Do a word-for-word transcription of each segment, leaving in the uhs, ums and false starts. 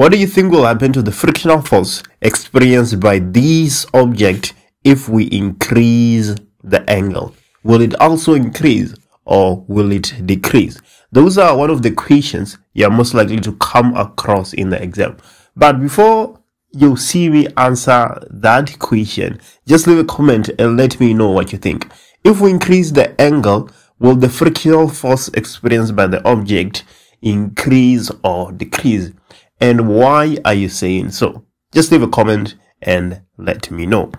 What do you think will happen to the frictional force experienced by this object if we increase the angle? Will it also increase or will it decrease? Those are one of the questions you are most likely to come across in the exam. But before you see me answer that question, just leave a comment and let me know what you think. If we increase the angle, will the frictional force experienced by the object increase or decrease? And why are you saying so? Just leave a comment and let me know.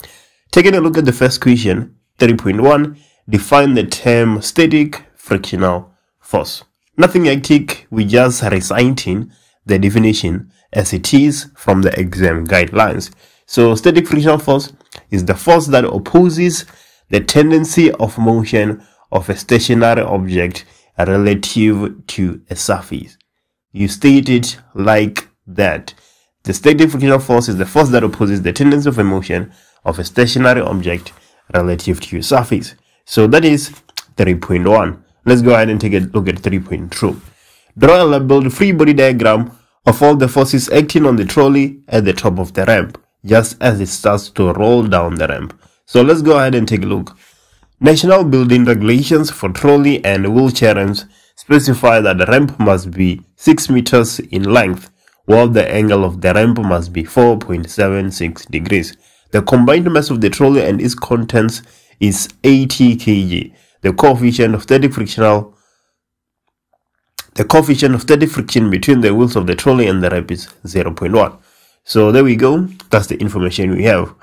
Taking a look at the first question, three point one, define the term static frictional force. Nothing hectic, we just reciting the definition as it is from the exam guidelines. So static frictional force is the force that opposes the tendency of motion of a stationary object relative to a surface. You state it like that. The static frictional force is the force that opposes the tendency of a motion of a stationary object relative to a surface. So that is three point one. Let's go ahead and take a look at three point two. Draw a labeled free body diagram of all the forces acting on the trolley at the top of the ramp, just as it starts to roll down the ramp. So let's go ahead and take a look. National building regulations for trolley and wheelchair ramps specify that the ramp must be six meters in length, while the angle of the ramp must be four point seven six degrees. The combined mass of the trolley and its contents is eighty kilograms. The coefficient of static frictional The coefficient of static friction between the wheels of the trolley and the ramp is zero point one. So there we go. That's the information we have.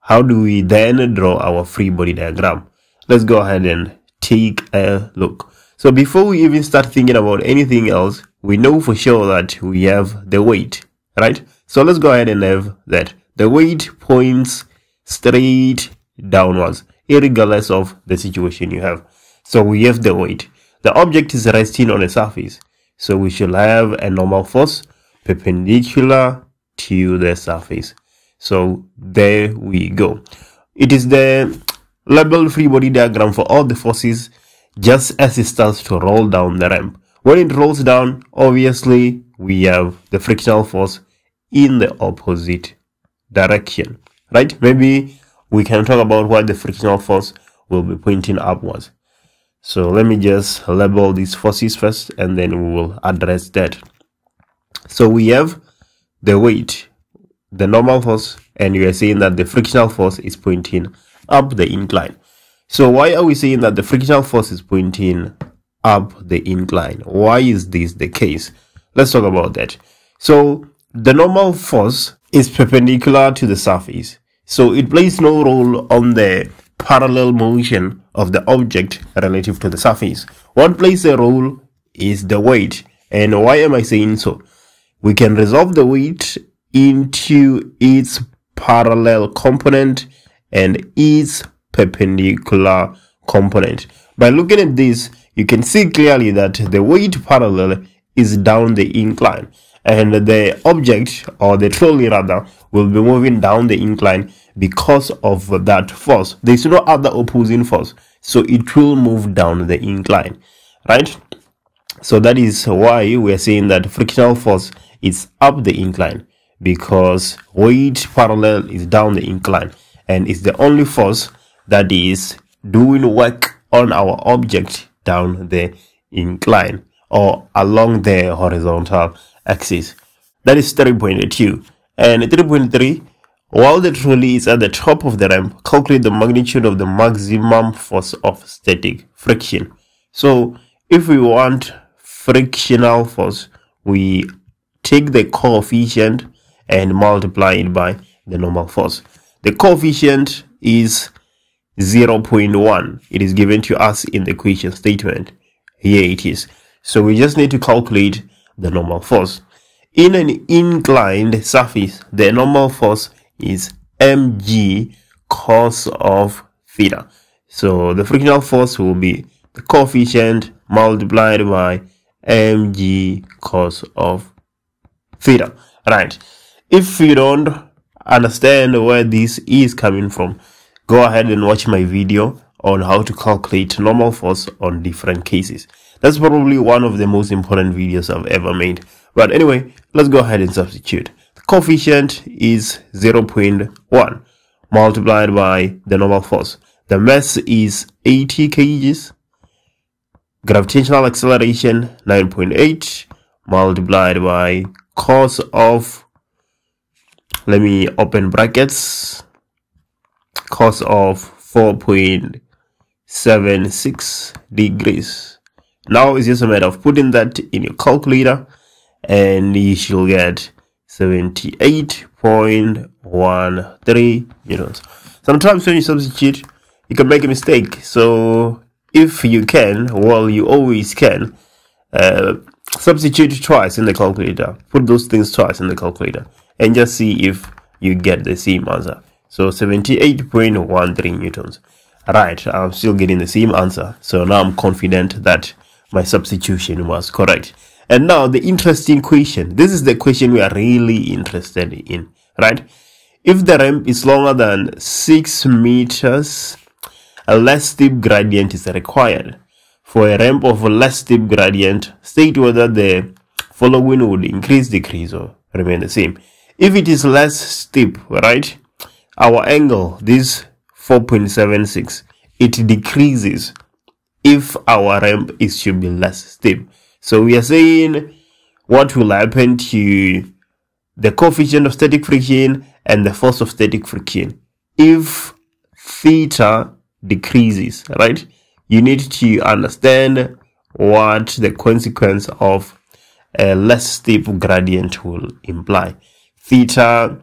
How do we then draw our free body diagram? Let's go ahead and take a look. So before we even start thinking about anything else, we know for sure that we have the weight, right? So let's go ahead and have that. The weight points straight downwards, irregardless of the situation you have. So we have the weight. The object is resting on a surface, so we shall have a normal force perpendicular to the surface. So there we go. It is the labeled free body diagram for all the forces just as it starts to roll down the ramp. When it rolls down, obviously we have the frictional force in the opposite direction, right? Maybe we can talk about what the frictional force will be pointing upwards. So let me just label these forces first and then we will address that. So we have the weight, the normal force, and we are saying that the frictional force is pointing up the incline. So why are we saying that the frictional force is pointing up the incline? Why is this the case? Let's talk about that. So the normal force is perpendicular to the surface, so it plays no role on the parallel motion of the object relative to the surface. What plays a role is the weight. And why am I saying so? We can resolve the weight into its parallel component and its perpendicular component. By looking at this, you can see clearly that the weight parallel is down the incline, and the object, or the trolley rather, will be moving down the incline because of that force. There is no other opposing force, so it will move down the incline, right? So that is why we are saying that frictional force is up the incline, because weight parallel is down the incline, and it's the only force that is doing work on our object down the incline or along the horizontal axis. That is three point two. And three point three, while the trolley is at the top of the ramp, calculate the magnitude of the maximum force of static friction. So if we want frictional force, we take the coefficient and multiply it by the normal force. The coefficient is zero point one. It is given to us in the equation statement. Here it is. So we just need to calculate the normal force. In an inclined surface, the normal force is mg cos of theta. So the frictional force will be the coefficient multiplied by mg cos of theta, right? If you don't understand where this is coming from, go ahead and watch my video on how to calculate normal force on different cases. That's probably one of the most important videos I've ever made. But anyway, let's go ahead and substitute. The coefficient is zero point one multiplied by the normal force. The mass is eighty kilograms. Gravitational acceleration nine point eight multiplied by cos of, let me open brackets, cos of four point seven six degrees. Now it's just a matter of putting that in your calculator and you shall get seventy-eight point one three newtons. Sometimes when you substitute, you can make a mistake. So if you can, well, you always can, uh, substitute twice in the calculator. Put those things twice in the calculator and just see if you get the same answer. So seventy-eight point one three newtons. Right, I'm still getting the same answer. So now I'm confident that my substitution was correct. And now the interesting question. This is the question we are really interested in, right? If the ramp is longer than six meters, a less steep gradient is required. For a ramp of a less steep gradient, state whether the following would increase, decrease, or remain the same. If it is less steep, right, our angle, this four point seven six, it decreases if our ramp is should be less steep. So we are saying what will happen to the coefficient of static friction and the force of static friction if theta decreases, right? You need to understand what the consequence of a less steep gradient will imply. Theta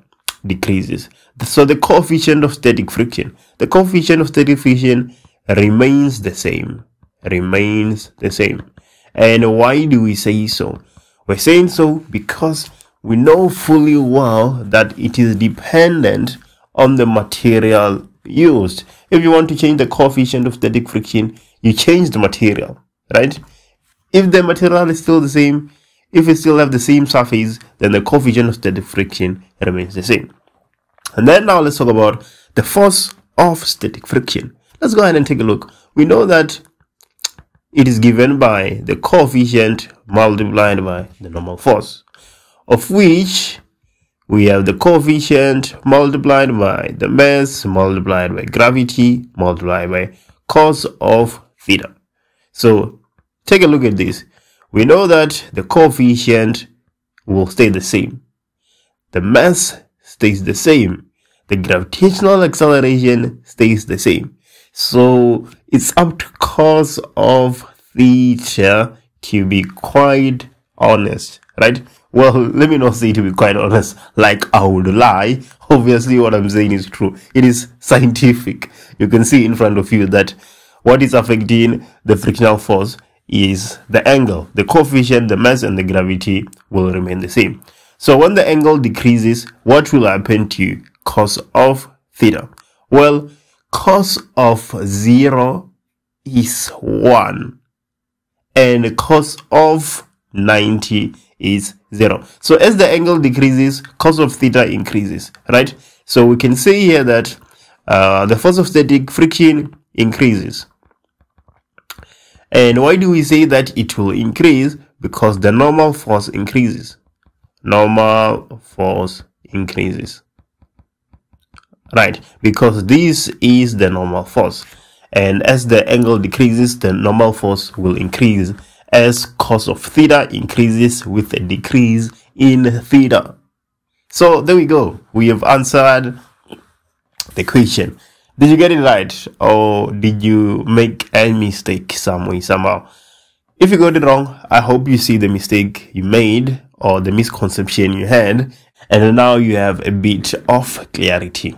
decreases. So the coefficient of static friction, the coefficient of static friction remains the same, remains the same. And why do we say so? We're saying so because we know fully well that it is dependent on the material used. If you want to change the coefficient of static friction, you change the material, right? If the material is still the same, if it still have the same surface, then the coefficient of static friction remains the same. And then now let's talk about the force of static friction. Let's go ahead and take a look. We know that it is given by the coefficient multiplied by the normal force, of which we have the coefficient multiplied by the mass multiplied by gravity multiplied by cos of theta. So take a look at this. We know that the coefficient will stay the same. The mass stays the same. The gravitational acceleration stays the same. So it's up to cos of theta, to be quite honest, right? Well, let me not say to be quite honest, like I would lie. Obviously, what I'm saying is true. It is scientific. You can see in front of you that what is affecting the frictional force is the angle. The coefficient, the mass, and the gravity will remain the same. So when the angle decreases, what will happen to cos of theta? Well, cos of zero is one, and cos of ninety is zero. So as the angle decreases, cos of theta increases, right? So we can say here that uh, the force of static friction increases. And why do we say that it will increase? Because the normal force increases. Normal force increases, right? Because this is the normal force, and as the angle decreases, the normal force will increase as cos of theta increases with a decrease in theta. So there we go. We have answered the question. Did you get it right, or did you make a mistake some way, somehow? If you got it wrong, I hope you see the mistake you made or the misconception you had, and now you have a bit of clarity.